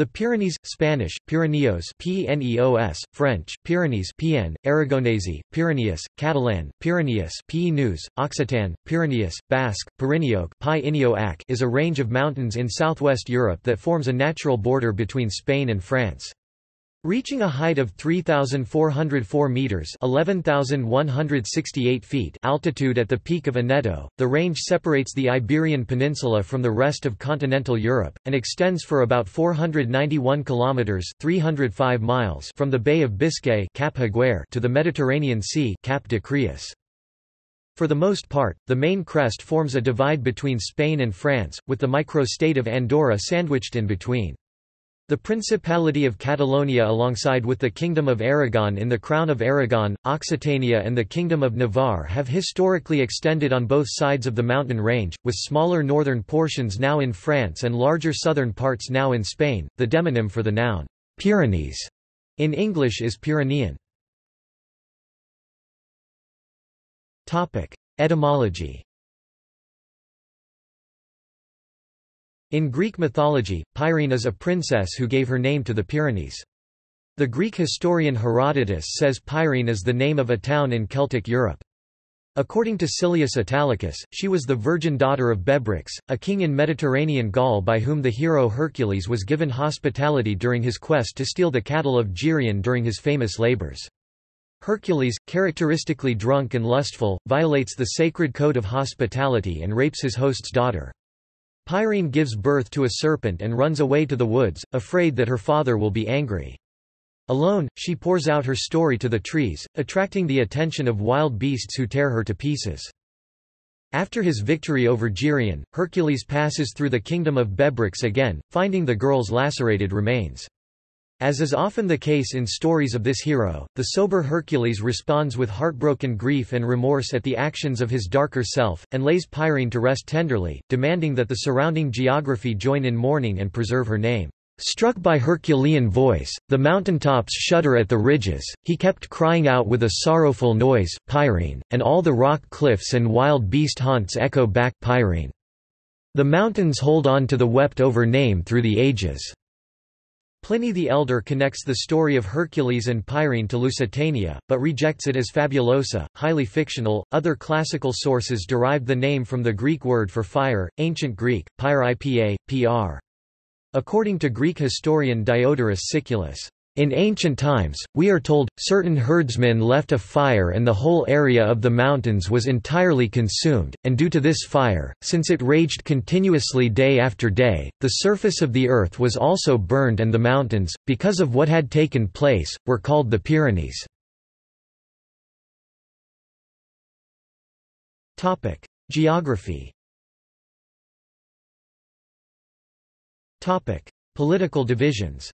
The Pyrenees, Spanish, Pyreneos, P-N-E-O-S, French, Pyrenees, P-N, Aragonese, Pyrenees, Catalan, Pyrenees, P-News, Occitan, Pyrenees, Basque, Pyreneoc, is a range of mountains in southwest Europe that forms a natural border between Spain and France. Reaching a height of 3,404 meters (11,168 feet) altitude at the peak of Aneto, the range separates the Iberian Peninsula from the rest of continental Europe and extends for about 491 kilometers (305 miles) from the Bay of Biscay (Cap de Creus) to the Mediterranean Sea (Cap de Creus). For the most part, the main crest forms a divide between Spain and France, with the microstate of Andorra sandwiched in between. The Principality of Catalonia alongside with the Kingdom of Aragon in the Crown of Aragon, Occitania and the Kingdom of Navarre have historically extended on both sides of the mountain range, with smaller northern portions now in France and larger southern parts now in Spain. The demonym for the noun, Pyrenees, in English is Pyrenean. Etymology. In Greek mythology, Pyrene is a princess who gave her name to the Pyrenees. The Greek historian Herodotus says Pyrene is the name of a town in Celtic Europe. According to Silius Italicus, she was the virgin daughter of Bebrix, a king in Mediterranean Gaul by whom the hero Hercules was given hospitality during his quest to steal the cattle of Geryon during his famous labors. Hercules, characteristically drunk and lustful, violates the sacred code of hospitality and rapes his host's daughter. Pyrene gives birth to a serpent and runs away to the woods, afraid that her father will be angry. Alone, she pours out her story to the trees, attracting the attention of wild beasts who tear her to pieces. After his victory over Geryon, Hercules passes through the kingdom of Bebrix again, finding the girl's lacerated remains. As is often the case in stories of this hero, the sober Hercules responds with heartbroken grief and remorse at the actions of his darker self, and lays Pyrene to rest tenderly, demanding that the surrounding geography join in mourning and preserve her name. Struck by Herculean voice, the mountaintops shudder at the ridges, he kept crying out with a sorrowful noise, Pyrene, and all the rock cliffs and wild beast haunts echo back, Pyrene. The mountains hold on to the wept-over name through the ages. Pliny the Elder connects the story of Hercules and Pyrene to Lusitania, but rejects it as fabulosa, highly fictional. Other classical sources derived the name from the Greek word for fire, Ancient Greek, pyripa, pr. According to Greek historian Diodorus Siculus, in ancient times, we are told, certain herdsmen left a fire and the whole area of the mountains was entirely consumed, and due to this fire, since it raged continuously day after day, the surface of the earth was also burned and the mountains, because of what had taken place, were called the Pyrenees. Geography. Political divisions.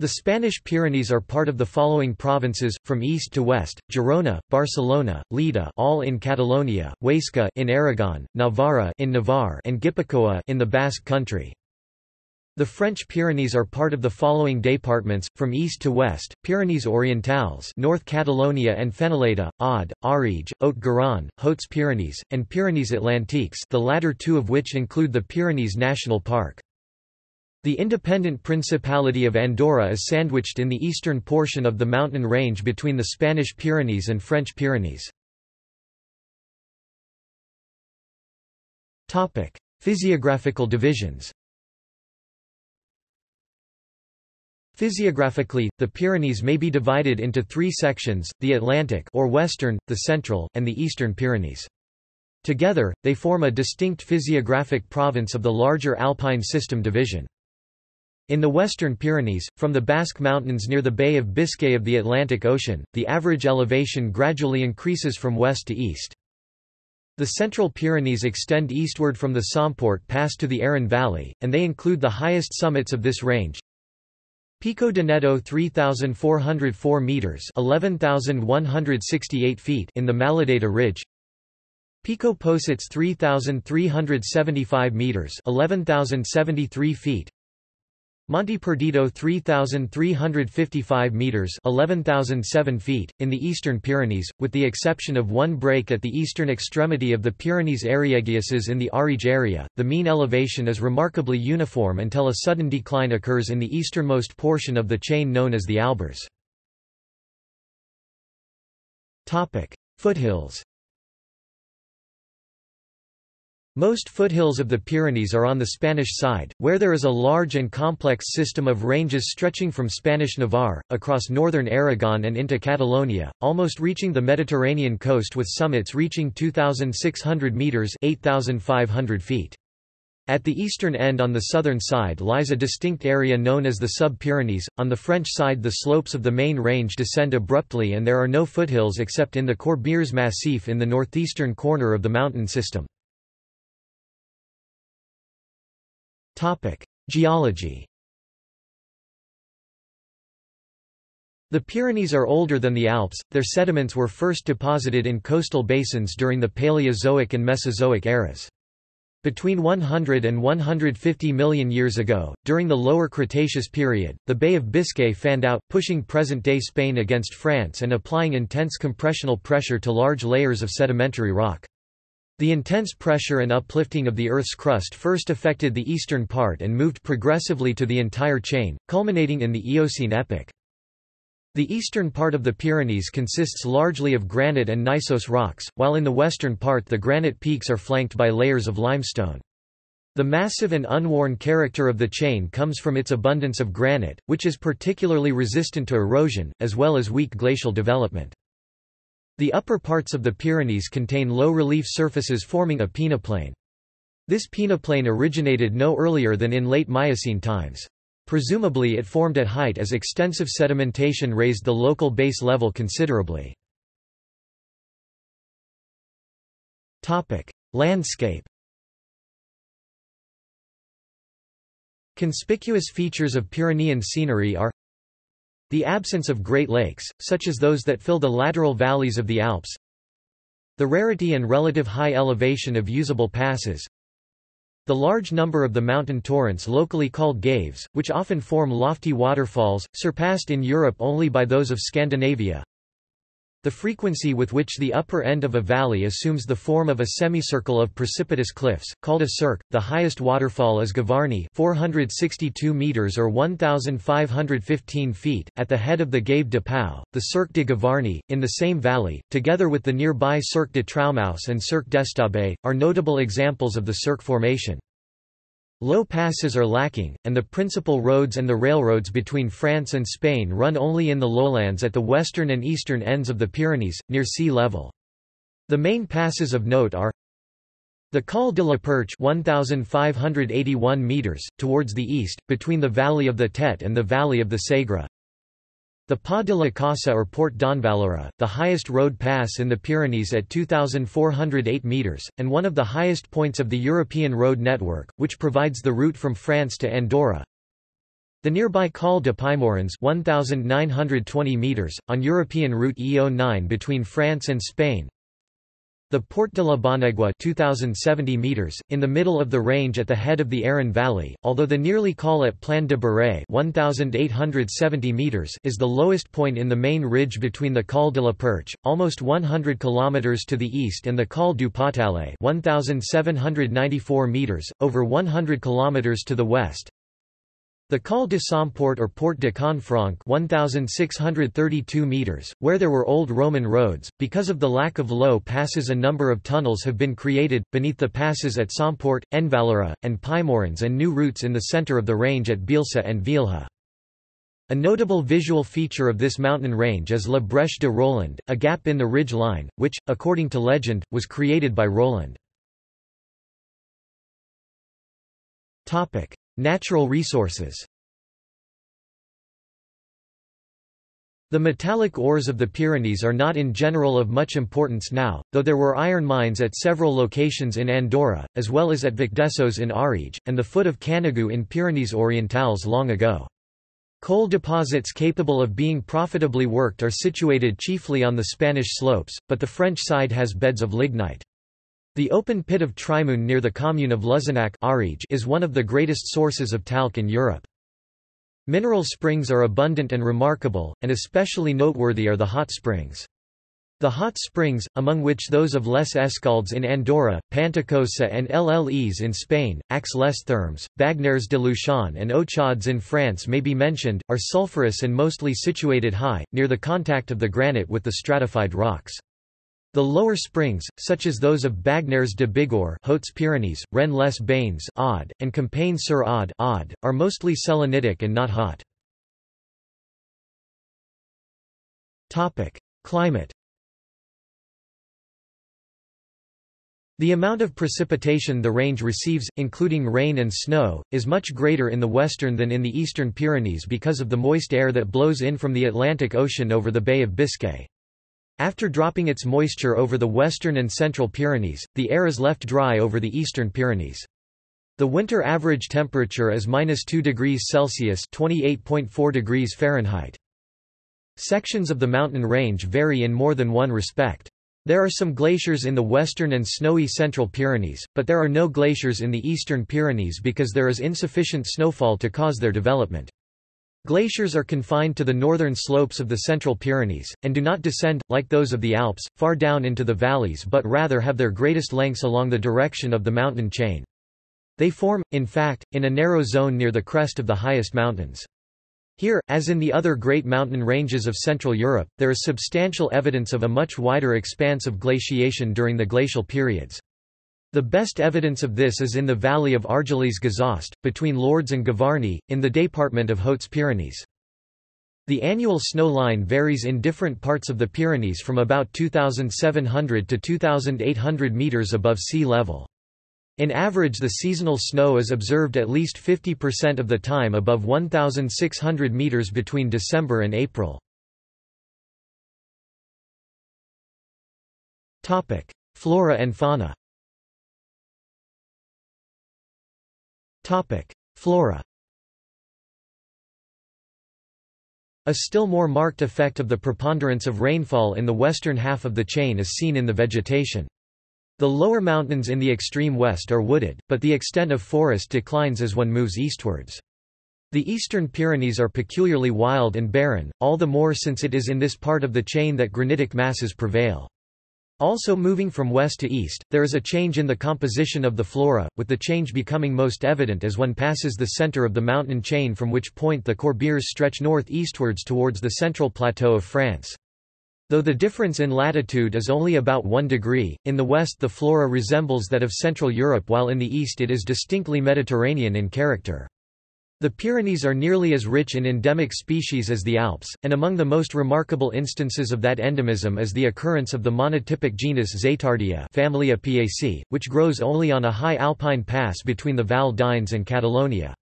The Spanish Pyrenees are part of the following provinces, from east to west, Girona, Barcelona, Lleida all in Catalonia, Huesca in Aragon, Navarra in Navarre and Gipuzkoa in the Basque Country. The French Pyrenees are part of the following departments, from east to west, Pyrenees Orientales North Catalonia and Feneleta, Aude, Ariège, Haute-Garonne, Hautes-Pyrénées, and Pyrenees Atlantiques the latter two of which include the Pyrenees National Park. The independent Principality of Andorra is sandwiched in the eastern portion of the mountain range between the Spanish Pyrenees and French Pyrenees. Physiographical divisions. Physiographically, the Pyrenees may be divided into three sections, the Atlantic or Western, the Central, and the Eastern Pyrenees. Together, they form a distinct physiographic province of the larger Alpine system division. In the Western Pyrenees, from the Basque Mountains near the Bay of Biscay of the Atlantic Ocean, the average elevation gradually increases from west to east. The Central Pyrenees extend eastward from the Somport Pass to the Aran Valley, and they include the highest summits of this range. Pico de Neto 3,404 metres (11,168 feet) in the Maladeta Ridge. Pico Posets 3,375 metres (11,073 feet). Monte Perdido 3,355 metres 11,007 feet, in the eastern Pyrenees, with the exception of one break at the eastern extremity of the Pyrenees Ariegeuses in the Ariège area, the mean elevation is remarkably uniform until a sudden decline occurs in the easternmost portion of the chain known as the Albers. Foothills. Most foothills of the Pyrenees are on the Spanish side, where there is a large and complex system of ranges stretching from Spanish Navarre, across northern Aragon and into Catalonia, almost reaching the Mediterranean coast with summits reaching 2,600 metres (8,500 feet). At the eastern end on the southern side lies a distinct area known as the Sub-Pyrenees. On the French side the slopes of the main range descend abruptly and there are no foothills except in the Corbières Massif in the northeastern corner of the mountain system. Geology. The Pyrenees are older than the Alps, their sediments were first deposited in coastal basins during the Paleozoic and Mesozoic eras. Between 100 and 150 million years ago, during the Lower Cretaceous period, the Bay of Biscay fanned out, pushing present-day Spain against France and applying intense compressional pressure to large layers of sedimentary rock. The intense pressure and uplifting of the Earth's crust first affected the eastern part and moved progressively to the entire chain, culminating in the Eocene epoch. The eastern part of the Pyrenees consists largely of granite and gneiss rocks, while in the western part the granite peaks are flanked by layers of limestone. The massive and unworn character of the chain comes from its abundance of granite, which is particularly resistant to erosion, as well as weak glacial development. The upper parts of the Pyrenees contain low relief surfaces forming a peneplain. This peneplain originated no earlier than in late Miocene times. Presumably it formed at height as extensive sedimentation raised the local base level considerably. Landscape. Conspicuous features of Pyrenean scenery are the absence of great lakes, such as those that fill the lateral valleys of the Alps, the rarity and relative high elevation of usable passes, the large number of the mountain torrents locally called gaves, which often form lofty waterfalls, surpassed in Europe only by those of Scandinavia, the frequency with which the upper end of a valley assumes the form of a semicircle of precipitous cliffs, called a cirque. The highest waterfall is Gavarni 462 meters or 1,515 feet, at the head of the Gave de Pau, the Cirque de Gavarni, in the same valley, together with the nearby Cirque de Traumaus and Cirque d'Estabe, are notable examples of the cirque formation. Low passes are lacking, and the principal roads and the railroads between France and Spain run only in the lowlands at the western and eastern ends of the Pyrenees, near sea level. The main passes of note are the Col de la Perche 1,581 meters, towards the east, between the valley of the Tet and the valley of the Segre. The Pas de la Casa or Port d'Envalira, the highest road pass in the Pyrenees at 2,408 metres, and one of the highest points of the European road network, which provides the route from France to Andorra. The nearby Col de Pimorins 1,920 metres, on European route E09 between France and Spain. The Port de la Banegua 2,070 meters, in the middle of the range at the head of the Aran Valley, although the nearly col at Plan de Barret 1,870 meters is the lowest point in the main ridge between the Col de la Perche, almost 100 kilometers to the east, and the Col du Patalet 1,794 meters, over 100 kilometers to the west. The Col de Somport or Port de Confranc 1,632 meters, where there were old Roman roads. Because of the lack of low passes a number of tunnels have been created, beneath the passes at Somport, Envalira, and Pimorins and new routes in the centre of the range at Bielsa and Vielha. A notable visual feature of this mountain range is La Brèche de Roland, a gap in the ridge line, which, according to legend, was created by Roland. Natural resources. The metallic ores of the Pyrenees are not in general of much importance now, though there were iron mines at several locations in Andorra, as well as at Vicdessos in Ariège, and the foot of Canigou in Pyrenees Orientales long ago. Coal deposits capable of being profitably worked are situated chiefly on the Spanish slopes, but the French side has beds of lignite. The open pit of Trimoun near the commune of Luzenac is one of the greatest sources of talc in Europe. Mineral springs are abundant and remarkable, and especially noteworthy are the hot springs. The hot springs, among which those of Les Escaldes in Andorra, Pantacosa and Lles in Spain, Aix-les Thermes, Bagnères de Luchon and Ochaudes in France may be mentioned, are sulfurous and mostly situated high, near the contact of the granite with the stratified rocks. The lower springs, such as those of Bagnères de Bigorre, Hautes Pyrenees, Rennes-les-Bains, Aude, and Compagne-sur-Aude, Aude, are mostly selenitic and not hot. Topic: Climate. The amount of precipitation the range receives, including rain and snow, is much greater in the western than in the eastern Pyrenees because of the moist air that blows in from the Atlantic Ocean over the Bay of Biscay. After dropping its moisture over the western and central Pyrenees, the air is left dry over the eastern Pyrenees. The winter average temperature is -2°C (28.4°F). Sections of the mountain range vary in more than one respect. There are some glaciers in the western and snowy central Pyrenees, but there are no glaciers in the eastern Pyrenees because there is insufficient snowfall to cause their development. Glaciers are confined to the northern slopes of the central Pyrenees, and do not descend, like those of the Alps, far down into the valleys but rather have their greatest lengths along the direction of the mountain chain. They form, in fact, in a narrow zone near the crest of the highest mountains. Here, as in the other great mountain ranges of Central Europe, there is substantial evidence of a much wider expanse of glaciation during the glacial periods. The best evidence of this is in the valley of Argelès-Gazost, between Lourdes and Gavarnie, in the département of Hautes-Pyrénées. The annual snow line varies in different parts of the Pyrenees from about 2,700 to 2,800 meters above sea level. In average, the seasonal snow is observed at least 50% of the time above 1,600 meters between December and April. Topic: Flora and fauna. Topic: Flora. A still more marked effect of the preponderance of rainfall in the western half of the chain is seen in the vegetation. The lower mountains in the extreme west are wooded, but the extent of forest declines as one moves eastwards. The eastern Pyrenees are peculiarly wild and barren, all the more since it is in this part of the chain that granitic masses prevail. Also moving from west to east, there is a change in the composition of the flora, with the change becoming most evident as one passes the center of the mountain chain, from which point the Corbières stretch northeastwards towards the central plateau of France. Though the difference in latitude is only about 1°, in the west the flora resembles that of Central Europe while in the east it is distinctly Mediterranean in character. The Pyrenees are nearly as rich in endemic species as the Alps, and among the most remarkable instances of that endemism is the occurrence of the monotypic genus Zaetardia, family Apiaceae, which grows only on a high alpine pass between the Val d'Ains and Catalonia.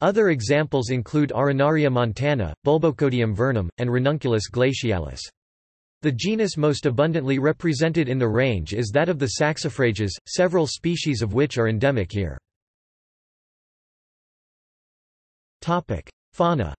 Other examples include Arenaria montana, Bulbocodium vernum, and Ranunculus glacialis. The genus most abundantly represented in the range is that of the saxifrages, several species of which are endemic here. Topic: Fauna.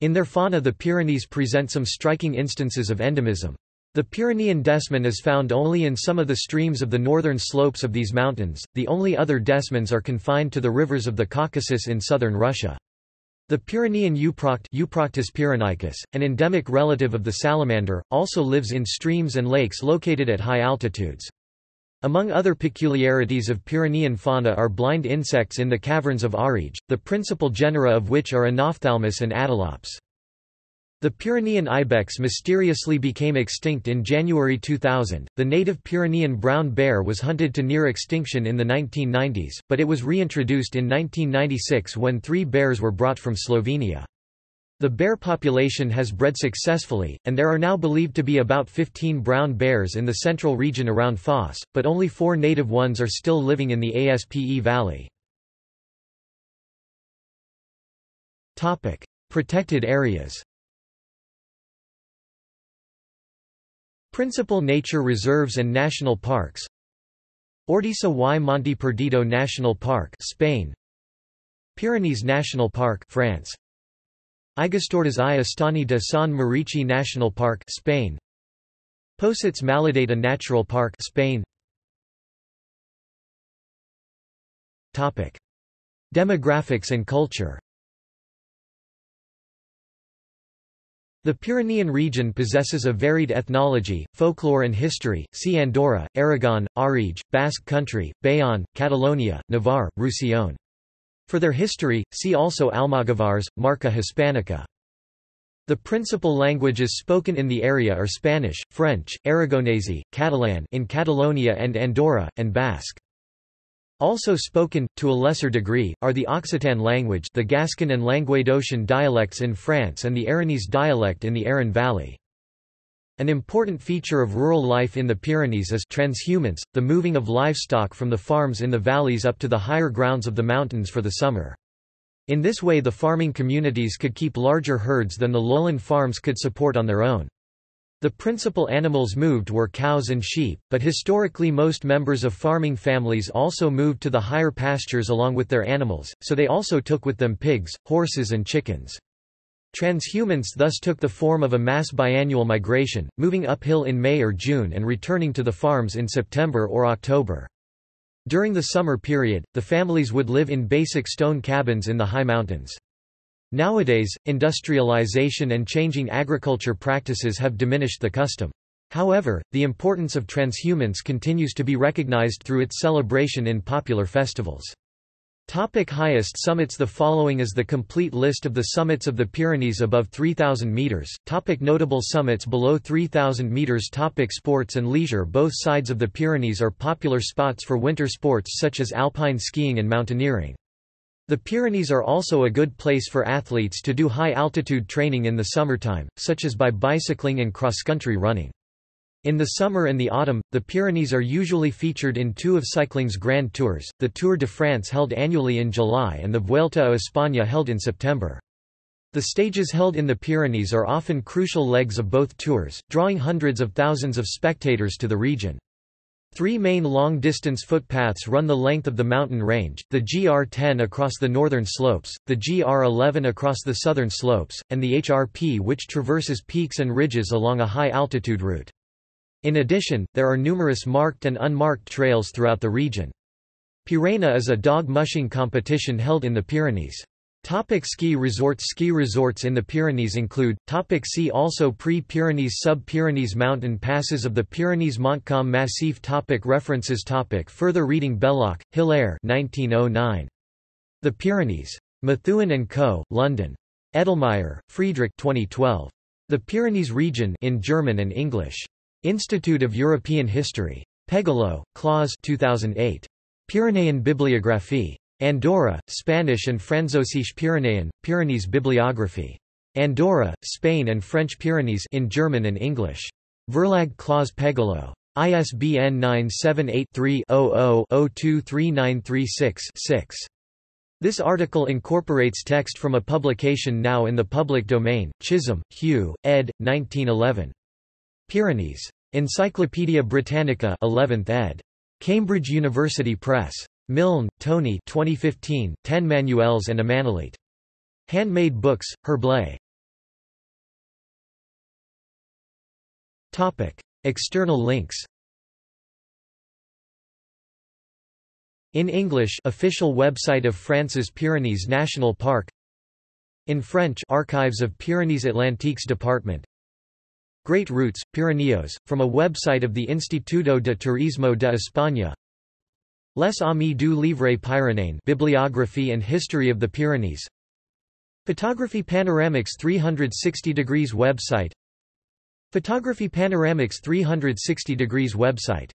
In their fauna, the Pyrenees present some striking instances of endemism. The Pyrenean desman is found only in some of the streams of the northern slopes of these mountains. The only other desmans are confined to the rivers of the Caucasus in southern Russia. The Pyrenean Euproct, Euproctus pyrenaicus, an endemic relative of the salamander, also lives in streams and lakes located at high altitudes. Among other peculiarities of Pyrenean fauna are blind insects in the caverns of Ariege, the principal genera of which are Anophthalmus and Adelops. The Pyrenean ibex mysteriously became extinct in January 2000. The native Pyrenean brown bear was hunted to near extinction in the 1990s, but it was reintroduced in 1996 when 3 bears were brought from Slovenia. The bear population has bred successfully, and there are now believed to be about 15 brown bears in the central region around Fos, but only 4 native ones are still living in the Aspe Valley. Topic: Protected areas. Principal nature reserves and national parks: Ordesa y Monte Perdido National Park, Spain; Pyrenees National Park, France; Aigostortes I Estany de San Marici National Park, Spain; Posets Maladeta Natural Park, Spain. Topic: Demographics and culture. The Pyrenean region possesses a varied ethnology, folklore and history, see Andorra, Aragon, Ariège, Basque Country, Bayonne, Catalonia, Navarre, Roussillon. For their history, see also Almogavars, Marca Hispanica. The principal languages spoken in the area are Spanish, French, Aragonese, Catalan in Catalonia and Andorra, and Basque. Also spoken, to a lesser degree, are the Occitan language, the Gascon and Languedocian dialects in France, and the Aranese dialect in the Aran Valley. An important feature of rural life in the Pyrenees is transhumance, the moving of livestock from the farms in the valleys up to the higher grounds of the mountains for the summer. In this way the farming communities could keep larger herds than the lowland farms could support on their own. The principal animals moved were cows and sheep, but historically most members of farming families also moved to the higher pastures along with their animals, so they also took with them pigs, horses and chickens. Transhumance thus took the form of a mass biannual migration, moving uphill in May or June and returning to the farms in September or October. During the summer period, the families would live in basic stone cabins in the high mountains. Nowadays, industrialization and changing agriculture practices have diminished the custom. However, the importance of transhumance continues to be recognized through its celebration in popular festivals. Topic: highest summits. The following is the complete list of the summits of the Pyrenees above 3,000 meters. Topic: notable summits below 3,000 meters. Topic: sports and leisure. Both sides of the Pyrenees are popular spots for winter sports such as alpine skiing and mountaineering. The Pyrenees are also a good place for athletes to do high-altitude training in the summertime, such as by bicycling and cross-country running. In the summer and the autumn, the Pyrenees are usually featured in two of cycling's grand tours, the Tour de France held annually in July and the Vuelta a España held in September. The stages held in the Pyrenees are often crucial legs of both tours, drawing hundreds of thousands of spectators to the region. Three main long-distance footpaths run the length of the mountain range, the GR10 across the northern slopes, the GR11 across the southern slopes, and the HRP which traverses peaks and ridges along a high-altitude route. In addition, there are numerous marked and unmarked trails throughout the region. Pyrene is a dog-mushing competition held in the Pyrenees. Topic: ski resorts. Ski resorts in the Pyrenees include. Topic: see also Pre-Pyrenees, Sub-Pyrenees, Mountain passes of the Pyrenees, Montcalm Massif. Topic: references. Topic: further reading. Belloc, Hilaire, 1909. The Pyrenees. Methuen and Co., London. Edelmeyer, Friedrich, 2012. The Pyrenees Region in German and English. Institute of European History. Pegolo, Claus, 2008. Pyrenean Bibliographie. Andorra, Spanish and Französische Pyrenäen, Pyrenees Bibliography. Andorra, Spain and French Pyrenees in German and English. Verlag Claus Pegolo. ISBN 978-3-00-023936-6. This article incorporates text from a publication now in the public domain, Chisholm, Hugh, ed. 1911. Pyrenees. Encyclopædia Britannica 11th ed. Cambridge University Press. Milne, Tony, 2015, 10 Manuels and a Manolete. Handmade Books, Herblay. External links. In English, official website of France's Pyrenees National Park. In French, Archives of Pyrenees Atlantiques Department. Great Routes, Pyreneos, from a website of the Instituto de Turismo de España. Les Amis du Livre Pyrénéen, Bibliography and History of the Pyrenees. Photography Panoramics 360 Degrees website. Photography Panoramics 360 Degrees website.